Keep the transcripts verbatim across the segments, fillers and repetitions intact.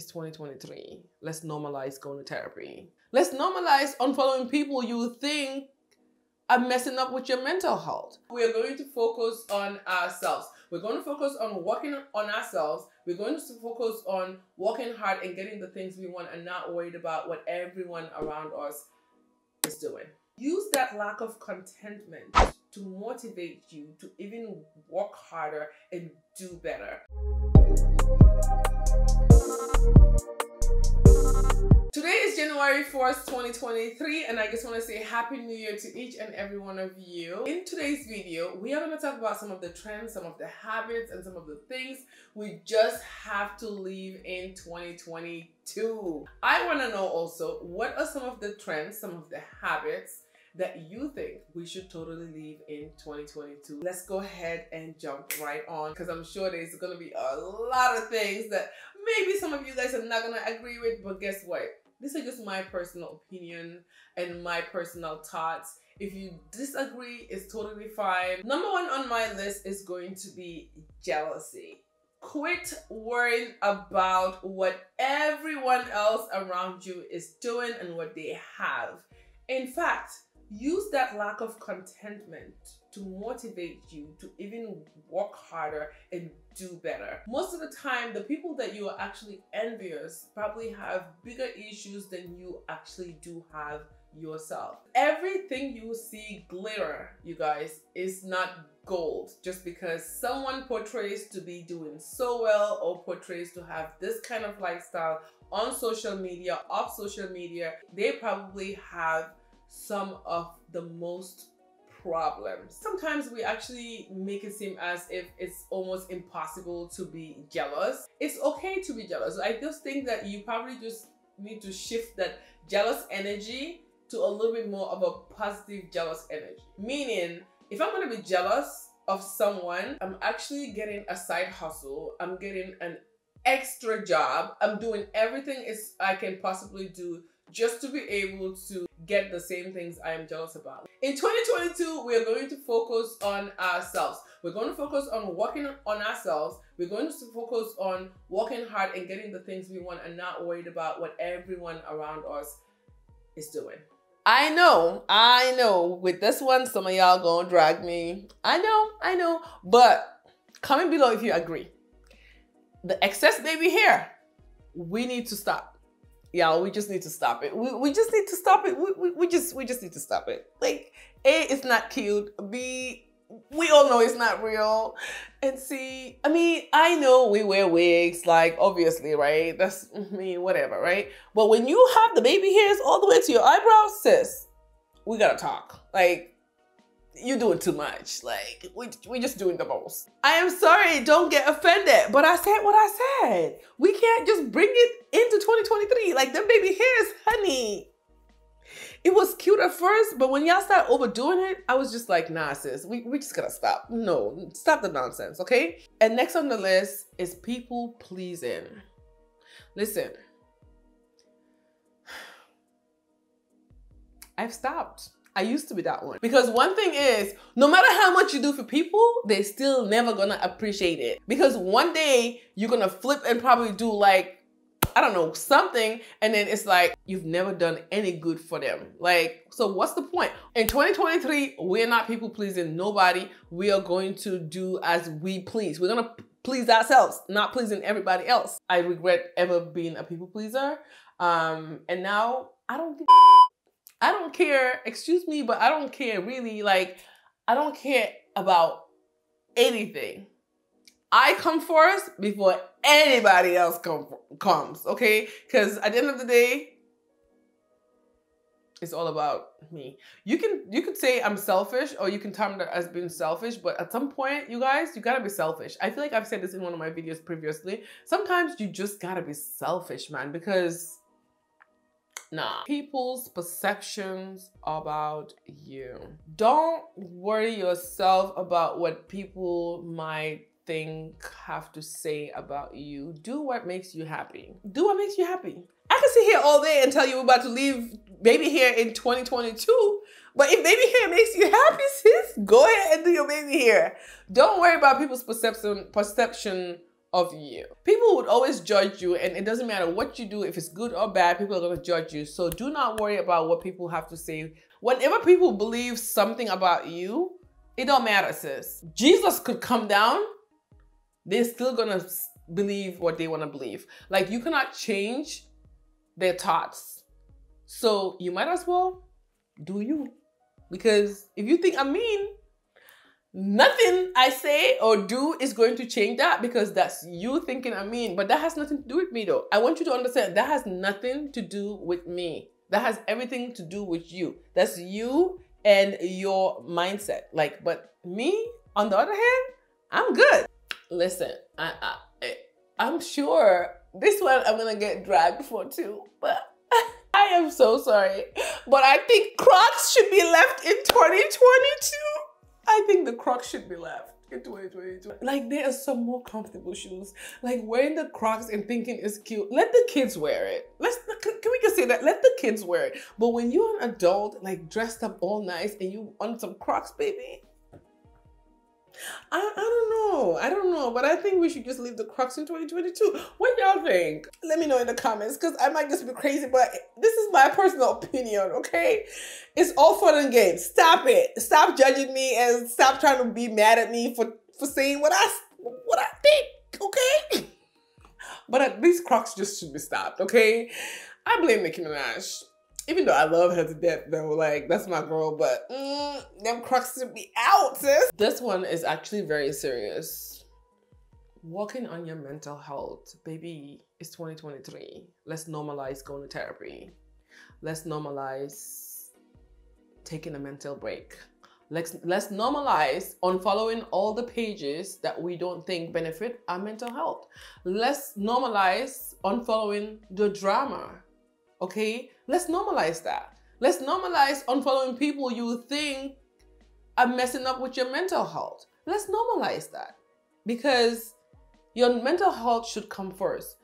It's twenty twenty-three. Let's normalize going to therapy. Let's normalize unfollowing people you think are messing up with your mental health. We are going to focus on ourselves. We're going to focus on working on ourselves. We're going to focus on working hard and getting the things we want and not worried about what everyone around us is doing. Use that lack of contentment to motivate you to even work harder and do better. Today is January fourth, twenty twenty-three, and I just want to say Happy New Year to each and every one of you. In today's video, we are going to talk about some of the trends, some of the habits, and some of the things we just have to leave in twenty twenty-two. I want to know also, what are some of the trends, some of the habits that you think we should totally leave in twenty twenty-two. Let's go ahead and jump right on, because I'm sure there's going to be a lot of things that maybe some of you guys are not going to agree with, but guess what? This is just my personal opinion and my personal thoughts. If you disagree, it's totally fine. Number one on my list is going to be jealousy. Quit worrying about what everyone else around you is doing and what they have. In fact, use that lack of contentment to motivate you to even work harder and do better. Most of the time, the people that you are actually envious probably have bigger issues than you actually do have yourself. Everything you see glitter, you guys, is not gold just because someone portrays to be doing so well or portrays to have this kind of lifestyle on social media, off social media. They probably have some of the most problems. Sometimes we actually make it seem as if it's almost impossible to be jealous. It's okay to be jealous. I just think that you probably just need to shift that jealous energy to a little bit more of a positive jealous energy. Meaning, if I'm gonna be jealous of someone, I'm actually getting a side hustle, I'm getting an extra job, I'm doing everything is I can possibly do just to be able to get the same things I am jealous about. In twenty twenty-two, we are going to focus on ourselves. We're going to focus on working on ourselves. We're going to focus on working hard and getting the things we want and not worried about what everyone around us is doing. I know, I know, with this one, some of y'all gonna drag me. I know, I know, but comment below if you agree. The excess may be here. We need to stop. Yeah, we just need to stop it. We, we just need to stop it. We, we, we just we just need to stop it. Like, A, it's not cute. B, we all know it's not real. And C, I mean, I know we wear wigs, like, obviously, right? That's, I mean, whatever, right? But when you have the baby hairs all the way to your eyebrows, sis, we gotta talk. Like, you're doing too much. Like, we, we're just doing the most. I am sorry, don't get offended, but I said what I said. We can't just bring it into twenty twenty-three. Like, them baby hairs, honey. It was cute at first, but when y'all started overdoing it, I was just like, nah, sis, we, we just gotta stop. No, stop the nonsense, okay? And next on the list is people pleasing. Listen, I've stopped. I used to be that one. Because one thing is, no matter how much you do for people, they're still never gonna appreciate it. Because one day, you're gonna flip and probably do like, I don't know, something, and then it's like, you've never done any good for them. Like, so what's the point? In twenty twenty-three, we're not people pleasing nobody. We are going to do as we please. We're gonna please ourselves, not pleasing everybody else. I regret ever being a people pleaser. Um, and now, I don't give a I don't care, excuse me, but I don't care really, like, I don't care about anything. I come first before anybody else come, comes, okay? Because at the end of the day, it's all about me. You can you could say I'm selfish, or you can term that as being selfish, but at some point, you guys, you gotta be selfish. I feel like I've said this in one of my videos previously. Sometimes you just gotta be selfish, man, because nah. People's perceptions about you. Don't worry yourself about what people might think, have to say about you. Do what makes you happy. Do what makes you happy. I can sit here all day and tell you we're about to leave baby hair in twenty twenty-two, but if baby hair makes you happy, sis, go ahead and do your baby hair. Don't worry about people's perception, perception of you. People would always judge you, and it doesn't matter what you do, if it's good or bad, people are gonna judge you. So do not worry about what people have to say. Whenever people believe something about you, it don't matter, sis. Jesus could come down, they're still gonna believe what they wanna believe. Like, you cannot change their thoughts. So you might as well do you. Because if you think I'm mean, nothing I say or do is going to change that, because that's you thinking I'm mean. But that has nothing to do with me though. I want you to understand that has nothing to do with me. That has everything to do with you. That's you and your mindset. Like, but me, on the other hand, I'm good. Listen, I, I, I, I'm sure this one I'm gonna get dragged for too, but I am so sorry. But I think Crocs should be left in twenty twenty-two. I think the Crocs should be left in twenty twenty-two. Like, there are some more comfortable shoes. Like, wearing the Crocs and thinking it's cute. Let the kids wear it. Let's, can we just say that? Let the kids wear it. But when you're an adult, like, dressed up all nice and you on some Crocs, baby, I, I don't know. I don't know. But I think we should just leave the Crocs in twenty twenty-two. What y'all think? Let me know in the comments, because I might just be crazy, but this is my personal opinion, okay? It's all fun and games. Stop it. Stop judging me and stop trying to be mad at me for, for saying what I, what I think, okay? But at least Crocs just should be stopped, okay? I blame Nicki Minaj. Even though I love her to death though, like, that's my girl, but mm, them Crocs should be out, sis. This one is actually very serious. Working on your mental health. Baby, it's twenty twenty-three. Let's normalize going to therapy. Let's normalize taking a mental break. Let's, let's normalize unfollowing all the pages that we don't think benefit our mental health. Let's normalize unfollowing the drama. Okay, let's normalize that. Let's normalize unfollowing people you think are messing up with your mental health. Let's normalize that, because your mental health should come first.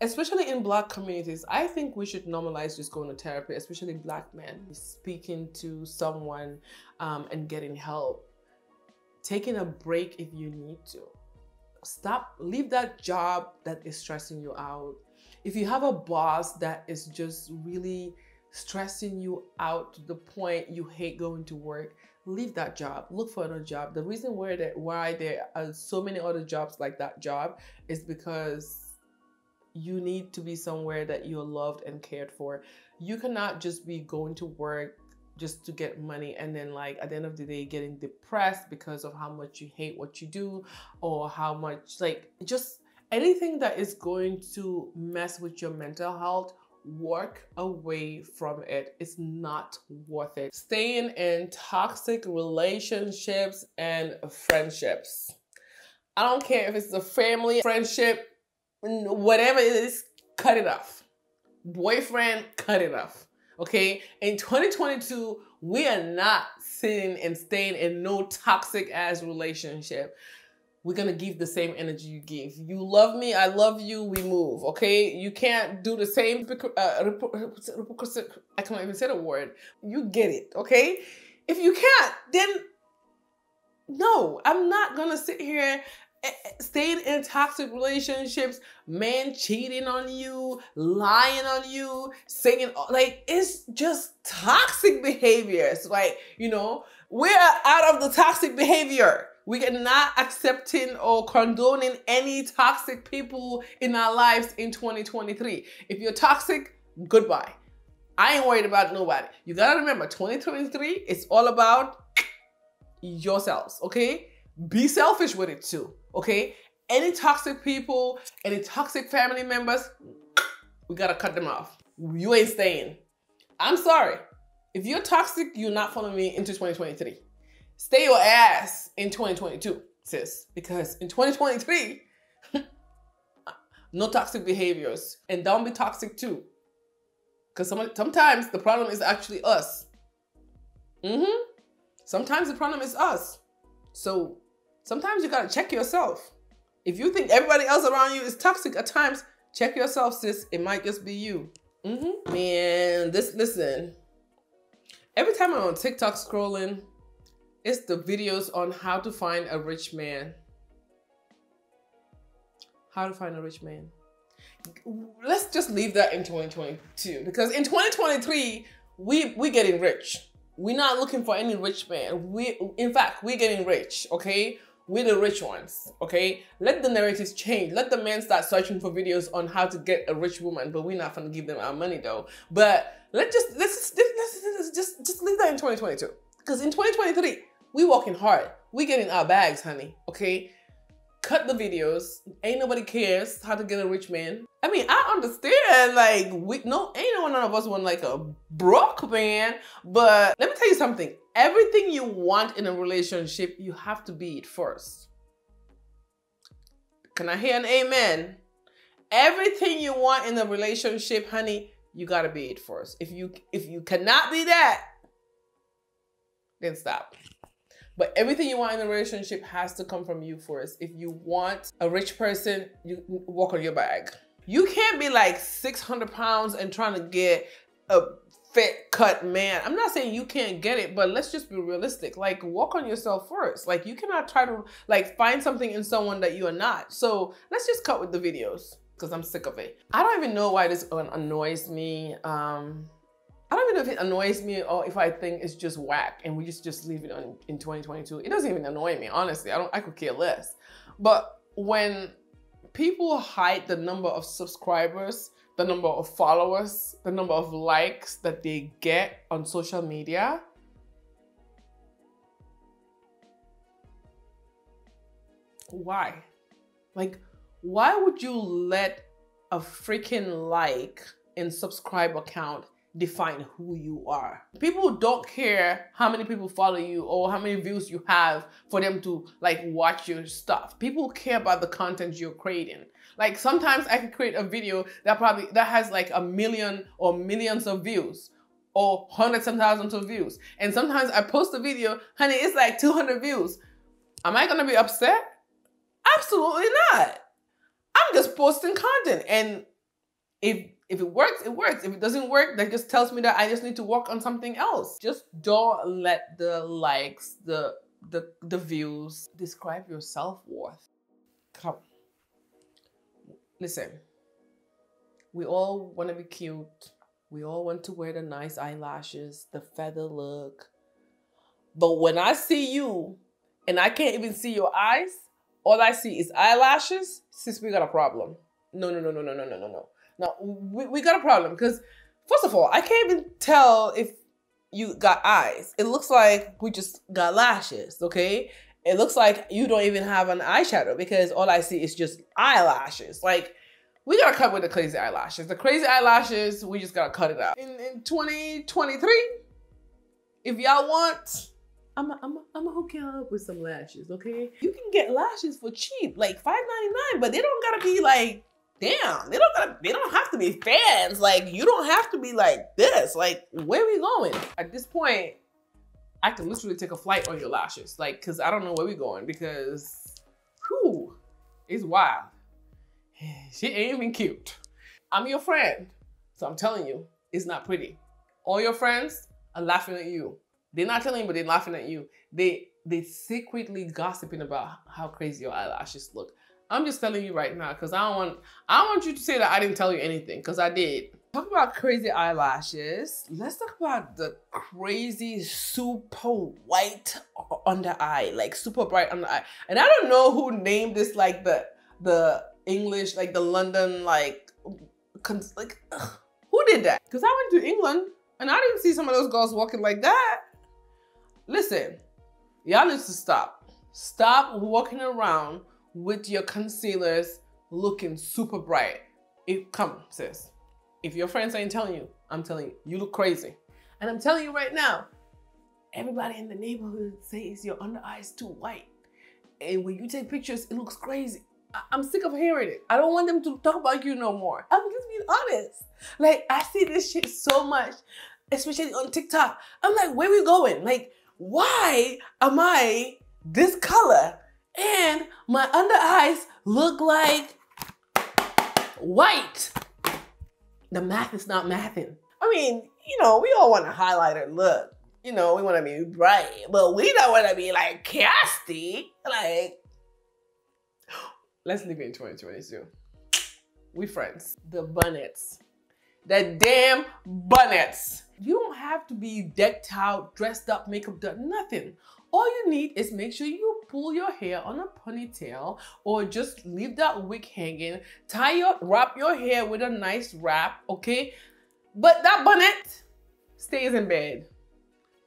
Especially in Black communities, I think we should normalize just going to therapy, especially Black men. Speaking to someone um, and getting help. Taking a break if you need to. Stop, leave that job that is stressing you out. If you have a boss that is just really stressing you out to the point you hate going to work, leave that job, look for another job. The reason why there, why there are so many other jobs like that job is because you need to be somewhere that you're loved and cared for. You cannot just be going to work just to get money and then, like, at the end of the day getting depressed because of how much you hate what you do, or how much, like, just anything that is going to mess with your mental health, walk away from it. It's not worth it. Staying in toxic relationships and friendships. I don't care if it's a family, friendship, whatever it is, cut it off. Boyfriend, cut it off. Okay? In twenty twenty-two, we are not sitting and staying in no toxic ass relationship. We're gonna give the same energy you give. You love me, I love you, we move, okay? You can't do the same, uh, I can't even say the word. You get it, okay? If you can't, then no, I'm not gonna sit here staying in toxic relationships, man cheating on you, lying on you, singing, like, it's just toxic behaviors. Like, you know, we're out of the toxic behavior. We are not accepting or condoning any toxic people in our lives in twenty twenty-three. If you're toxic, goodbye. I ain't worried about nobody. You gotta remember, twenty twenty-three, it's all about yourselves, okay? Be selfish with it too, okay? Any toxic people, any toxic family members, we gotta cut them off. You ain't staying. I'm sorry. If you're toxic, you're not following me into twenty twenty-three. Stay your ass in twenty twenty-two, sis, because in twenty twenty-three, no toxic behaviors, and don't be toxic too, because sometimes the problem is actually us. Mm-hmm. Sometimes the problem is us. So sometimes you gotta check yourself. If you think everybody else around you is toxic at times, check yourself, sis. It might just be you. Mm-hmm. Man, this, listen, every time I'm on TikTok scrolling, it's the videos on how to find a rich man. How to Find a Rich Man. Let's just leave that in twenty twenty-two, because in twenty twenty-three, we, we're getting rich. We're not looking for any rich man. We, in fact, we're getting rich, okay? We're the rich ones, okay? Let the narratives change. Let the men start searching for videos on how to get a rich woman, but we're not gonna give them our money though. But let's just, let's, let's, let's just, just leave that in twenty twenty-two. Because in twenty twenty-three, we're working hard. We're getting our bags, honey, okay? Cut the videos. Ain't nobody cares how to get a rich man. I mean, I understand, like, we no ain't no one of us want like a broke man, but let me tell you something. Everything you want in a relationship, you have to be it first. Can I hear an amen? Everything you want in a relationship, honey, you gotta be it first. If you if you cannot be that, then stop. But everything you want in a relationship has to come from you first. If you want a rich person, you walk on your bag. You can't be like six hundred pounds and trying to get a fit cut man. I'm not saying you can't get it, but let's just be realistic. Like, walk on yourself first. Like, you cannot try to like find something in someone that you are not. So let's just cut with the videos, because I'm sick of it. I don't even know why this annoys me. Um, I don't even know if it annoys me or if I think it's just whack and we just, just leave it on in twenty twenty-two. It doesn't even annoy me, honestly. I don't, I could care less. But when people hide the number of subscribers, the number of followers, the number of likes that they get on social media, why? Like, why would you let a freaking like and subscriber count define who you are? People don't care how many people follow you or how many views you have for them to like watch your stuff. People care about the content you're creating. Like, sometimes I could create a video that probably that has like a million or millions of views or hundreds and thousands of views. And sometimes I post a video, honey, it's like two hundred views. Am I gonna be upset? Absolutely not. I'm just posting content, and if If it works, it works. If it doesn't work, that just tells me that I just need to work on something else. Just don't let the likes, the the, the views describe your self-worth. Come. Listen, we all want to be cute. We all want to wear the nice eyelashes, the feather look. But when I see you and I can't even see your eyes, all I see is eyelashes, since we got a problem. No, no, no, no, no, no, no, no, no. Now, we, we got a problem, because first of all, I can't even tell if you got eyes. It looks like we just got lashes, okay? It looks like you don't even have an eyeshadow, because all I see is just eyelashes. Like, we got to cut with the crazy eyelashes. The crazy eyelashes, we just got to cut it out. In, in twenty twenty-three, if y'all want, I'm going I'm I'm to hook y'all up with some lashes, okay? You can get lashes for cheap, like five ninety-nine, but they don't got to be like, damn, they don't gotta, they don't have to be fans. Like, you don't have to be like this. Like, where are we going? At this point, I can literally take a flight on your lashes. Like, cause I don't know where we're going, because whew, it's wild. She ain't even cute. I'm your friend. So I'm telling you, it's not pretty. All your friends are laughing at you. They're not telling you, but they're laughing at you. They, they're secretly gossiping about how crazy your eyelashes look. I'm just telling you right now, because I don't want I don't want you to say that I didn't tell you anything, because I did. Talk about crazy eyelashes. Let's talk about the crazy super white under eye, like super bright under eye. And I don't know who named this like the the English, like the London, like like ugh, who did that? Because I went to England and I didn't see some of those girls walking like that. Listen, y'all need to stop. Stop walking around with your concealers looking super bright. It, come, sis. If your friends ain't telling you, I'm telling you, you look crazy. And I'm telling you right now, everybody in the neighborhood says your under eye is too white. And when you take pictures, it looks crazy. I I'm sick of hearing it. I don't want them to talk about you no more. I'm just being honest. Like, I see this shit so much, especially on TikTok. I'm like, where we going? Like, why am I this color? And my under eyes look like white. The math is not mathing. I mean, you know, we all want a highlighter look. You know, we want to be bright, but we don't want to be like casty. Like, Let's leave it in twenty twenty-two. We friends. The bonnets. The damn bonnets. You don't have to be decked out, dressed up, makeup done, nothing. All you need is make sure you pull your hair on a ponytail or just leave that wig hanging. Tie your, wrap your hair with a nice wrap, okay? But that bonnet stays in bed.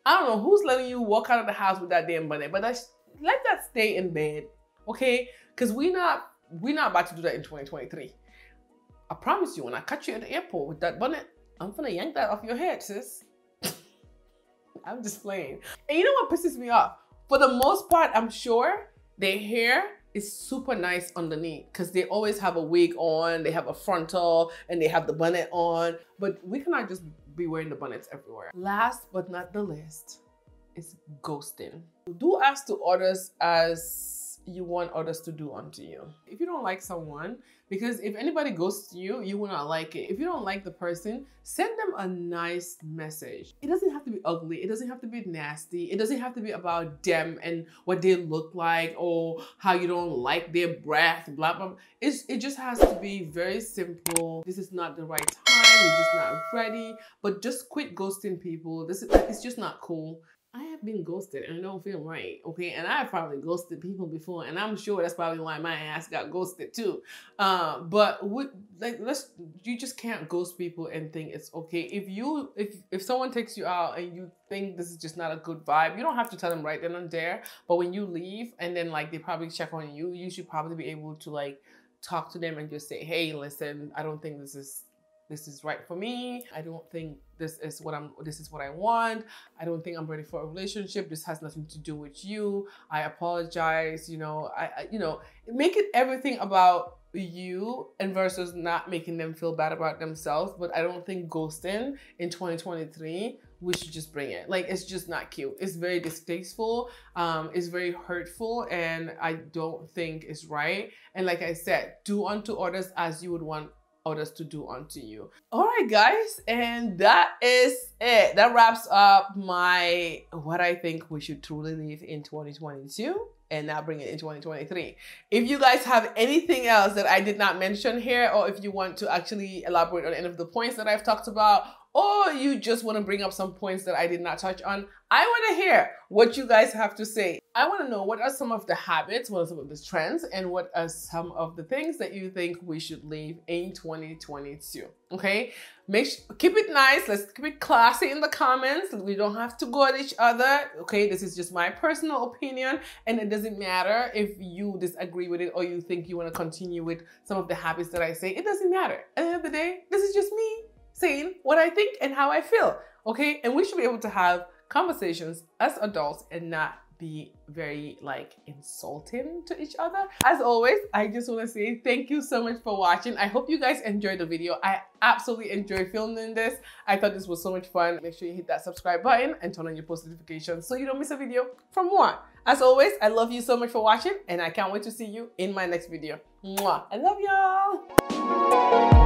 I don't know who's letting you walk out of the house with that damn bonnet, but that's, let that stay in bed, okay? Because we're not, we're not about to do that in twenty twenty-three. I promise you, when I catch you at the airport with that bonnet, I'm gonna yank that off your head, sis. I'm just playing. And you know what pisses me off? For the most part, I'm sure their hair is super nice underneath because they always have a wig on, they have a frontal, and they have the bonnet on. But we cannot just be wearing the bonnets everywhere. Last but not the least is ghosting. Do as to others as you want others to do unto you. If you don't like someone, because if anybody ghosts you, you will not like it. If you don't like the person, send them a nice message. It doesn't have to be ugly. It doesn't have to be nasty. It doesn't have to be about them and what they look like or how you don't like their breath, blah, blah, blah. It's, it just has to be very simple. This is not the right time. You're just not ready. But just quit ghosting people. This is, it's just not cool. I have been ghosted and I don't feel right, okay? And I have probably ghosted people before, and I'm sure that's probably why my ass got ghosted too. Uh, but we, like, let's, you just can't ghost people and think it's okay. If you, if if someone takes you out and you think this is just not a good vibe, you don't have to tell them right then and there. But when you leave and then like they probably check on you, you should probably be able to like talk to them and just say, hey, listen, I don't think this is. This is right for me. I don't think this is what I'm, this is what I want. I don't think I'm ready for a relationship. This has nothing to do with you. I apologize, you know, I, I you know, make it everything about you and versus not making them feel bad about themselves. But I don't think ghosting in twenty twenty-three, we should just bring it. Like, it's just not cute. It's very distasteful. Um, it's very hurtful. And I don't think it's right. And like I said, do unto others as you would want others to do unto you. All right, guys, and that is it. That wraps up my what I think we should truly leave in twenty twenty-two and now bring it in twenty twenty-three. If you guys have anything else that I did not mention here, or if you want to actually elaborate on any of the points that I've talked about, or you just want to bring up some points that I did not touch on, I want to hear what you guys have to say. I want to know what are some of the habits, what are some of the trends, and what are some of the things that you think we should leave in twenty twenty-two, okay? Make sure, keep it nice. Let's keep it classy in the comments. We don't have to go at each other, okay? This is just my personal opinion, and it doesn't matter if you disagree with it or you think you want to continue with some of the habits that I say. It doesn't matter. At the end of the day, this is just me saying what I think and how I feel, okay? And we should be able to have conversations as adults and not be very like insulting to each other. As always, I just want to say thank you so much for watching. I hope you guys enjoyed the video. I absolutely enjoyed filming this. I thought this was so much fun. Make sure you hit that subscribe button and turn on your post notifications so you don't miss a video from more. As always, I love you so much for watching, and I can't wait to see you in my next video. Mwah. I love y'all.